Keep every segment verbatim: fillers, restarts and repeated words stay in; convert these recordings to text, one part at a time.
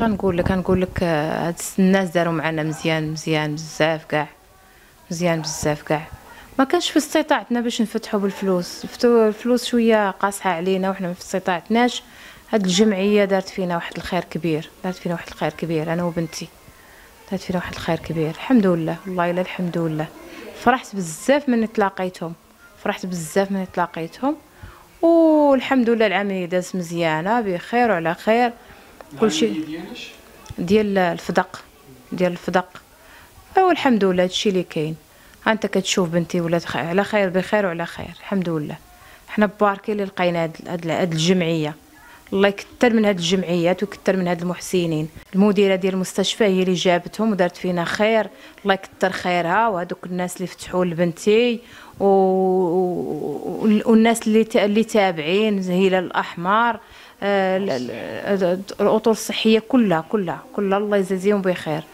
اش غنقول لك؟ غنقول لك هاد الناس داروا معنا مزيان مزيان بزاف كاع، مزيان بزاف كاع. ما كانش في استطاعتنا باش نفتحوا بالفلوس، الفلوس شويه قاصحه علينا وحنا ما في استطاعتناش. هاد الجمعيه دارت فينا واحد الخير كبير، دارت فينا واحد الخير كبير، انا وبنتي دارت فينا واحد الخير كبير. الحمد لله، والله الا الحمد لله. فرحت بزاف من تلاقيتهم، فرحت بزاف من تلاقيتهم، والحمد لله العام اللي داز مزيانه بخير وعلى خير. كلشي ديال الفدق، ديال الفدق، او الحمد لله هادشي اللي كاين. ها انت كتشوف بنتي ولات خ... على خير، بخير وعلى خير، الحمد لله. حنا بباركي اللي لقينا هاد هاد, هاد الجمعيه، الله يكثر من هاد الجمعيات ويكثر من هاد المحسنين. المديره ديال المستشفى هي اللي جابتهم ودارت فينا خير، الله يكثر خيرها. وهذوك الناس اللي فتحوا لبنتي و... والناس اللي ت... اللي تابعين، هلال الاحمر، الاطر الصحيه كلها كلها كلها، الله يجازيهم بخير.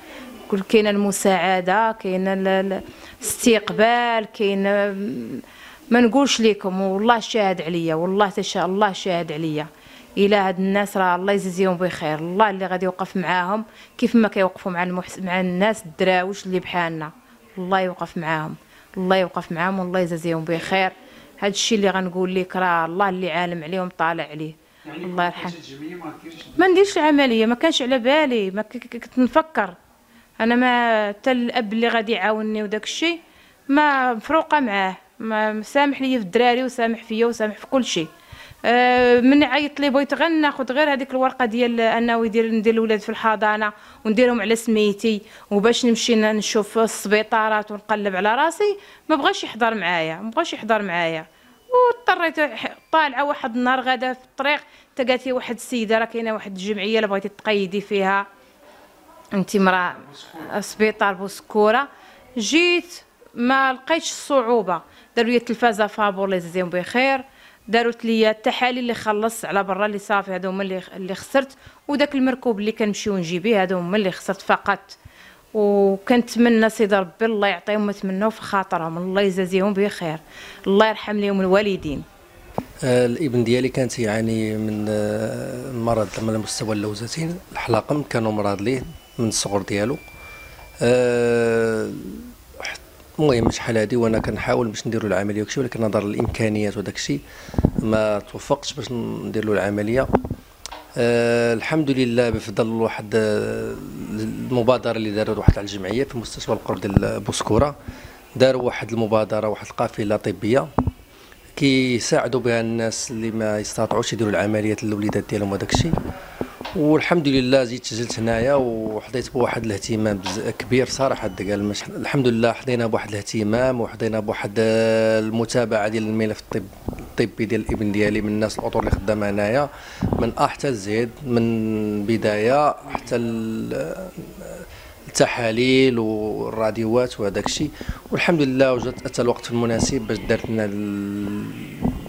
كل كاينه المساعده، كاينه الاستقبال، كاينه ما نقولش لكم، والله شاهد عليا، والله تشاء الله شاهد عليا. الى هاد الناس راه الله يجازيهم بخير، الله اللي غادي يوقف معاهم كيف ما كيوقفوا مع المحس... مع الناس الدراويش اللي بحالنا، الله يوقف معاهم، الله يوقف معاهم، والله يجازيهم بخير. هاد الشيء اللي غنقول لك راه الله اللي عالم عليهم طالع عليه، الله يرحم. ما نديرش العمليه، ما كانش على بالي، ما كنت نفكر انا، ما حتى الاب اللي غادي يعاونني وداك الشيء ما مفروقه معاه، ما سامح لي في الدراري وسامح فيا وسامح في كل شيء. أه من عيط لي بغيت غير ناخذ غير هذيك الورقه ديال انه يدير ندير الولاد في الحضانه ونديرهم على سميتي، وباش نمشي نشوف السبيطارات ونقلب على راسي، ما بغاش يحضر معايا، ما بغاش يحضر معايا. واضطريت طالعه واحد النهار غدا في الطريق، تلقات لي واحد السيده، راه كاينه واحد الجمعيه اللي بغيتي تقيدي فيها انت مراه، سبيطار بوسكورة. جيت ما لقيتش الصعوبه، داروا لي التلفازه فابور الله يجازيهم بخير، دارت لي التحاليل اللي خلصت على برا اللي صافي، هادو هما اللي اللي خسرت، وداك المركوب اللي كنمشيو نجيبيه هادو هما اللي خسرت فقط. وكنتمنى سيدي ربي الله يعطيهم ما تمنوا في خاطرهم، الله يجازيهم بخير، الله يرحم ليهم الوالدين. آه الابن ديالي كانت يعاني من آه مرض على مستوى اللوزتين، الحلقم كانوا مرض ليه من الصغر ديالو. آه المهم شحال هادي وانا كنحاول باش ندير له العمليه وكشي، ولكن نظرا للامكانيات وداك الشيء ما توفقتش باش ندير له العمليه. أه الحمد لله بفضل واحد المبادره اللي دارت واحد الجمعيه في مستشفى القرب ديال بوسكوره، داروا واحد المبادره، واحد القافله طبيه كيساعدوا بها الناس اللي ما يستطيعوش يديروا العمليات للوليدات ديالهم وداك الشيء. والحمد لله زيد سجلت هنايا وحظيت بواحد الاهتمام كبير صراحه، قال الحمد لله حظينا بواحد الاهتمام وحظينا بواحد المتابعه ديال الملف الطب الطبي ديال الابن ديالي، من الناس الاطر اللي خدامه هنايا من ا حتى زيد، من بدايه حتى التحاليل والراديوات وهداك الشيء. والحمد لله وجدت اتى الوقت المناسب باش درت لنا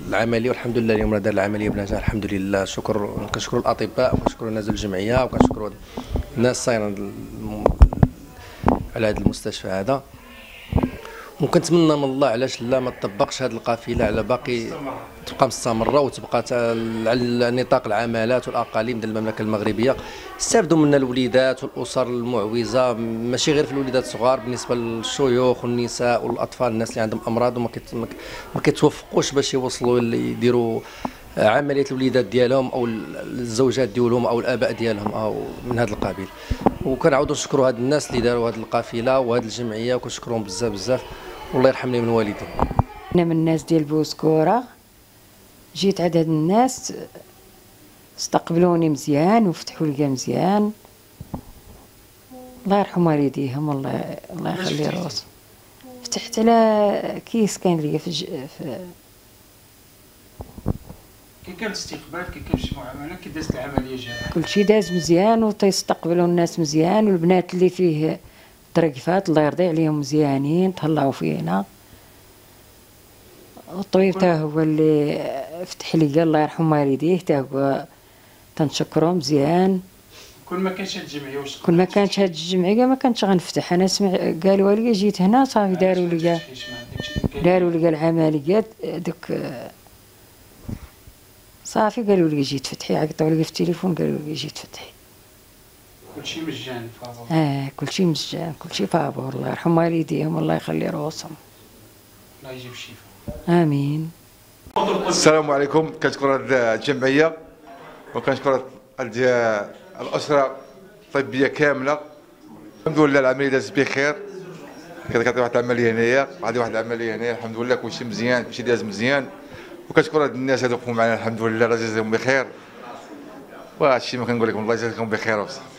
العمليه، والحمد لله اليوم راه دار العمليه بنجاح الحمد لله. شكر كنشكر الاطباء وكنشكر الناس الجمعيه وكنشكر الناس صايرين على هذا المستشفى هذا. وكنتمنى من الله علاش لا ما تطبقش هذه القافله على باقي، تبقى مستمره وتبقى على نطاق العمالات والاقاليم ديال المملكه المغربيه. استافدوا منا الوليدات والاسر المعوزه، ماشي غير في الوليدات الصغار، بالنسبه للشيوخ والنساء والاطفال، الناس اللي عندهم امراض وما ما كيتوفقوش باش يوصلوا يديروا عمليه الوليدات ديالهم او الزوجات ديالهم او الاباء ديالهم او من هذا القبيل. وكنعاودوا نشكروا هاد الناس اللي داروا هاد القافله وهاد الجمعيه وكنشكرهم بزاف بزاف، والله يرحم لي من والدين. انا من الناس ديال بوسكوره، جيت عند هاد الناس استقبلوني مزيان وفتحوا ليا مزيان، الله يرحم والديهم، والله الله يخلي راسهم. فتحت على كيس كان ليا في, في كي كان الاستقبال، كي كان شي معامله، كي دازت العمليه جايه كلشي داز مزيان وتيستقبلوا الناس مزيان، والبنات اللي فيه الترقفات الله يرضي عليهم مزيانين تهلاو فينا. الطبيب تا هو اللي فتح ليا الله يرحم والديه، تا هو تنشكرو مزيان. كل ما كانش هاد الجمعيه واش كل ما كانش هاد الجمعيه ما كنتش غنفتح انا. سمع قالوا لي جيت هنا صافي داروا ليا داروا ليا العمليات دوك صافي، قالوا لي جيت فتحي، عيطوا لي في التليفون قالوا لي جيت فتحي. كلشي مجان فابور. اه كلشي مجان، كلشي فابور. الله يرحم والديهم والله يخلي رؤوسهم. الله يجيب الشفاء. امين. السلام عليكم. كنشكر هاد الجمعيه وكنشكر هاد الاسره الطبيه كامله. الحمد لله العمليه دازت بخير. كتعطي واحد العمليه هنايا، غادي واحد العمليه هنايا، الحمد لله كلشي مزيان، كلشي داز مزيان. وكنشكر هاد الناس هادو وقفوا معنا الحمد لله، الله يجازيهم بخير. وهادشي ما كنقول لكم، الله يجازيكم بخير وبصح.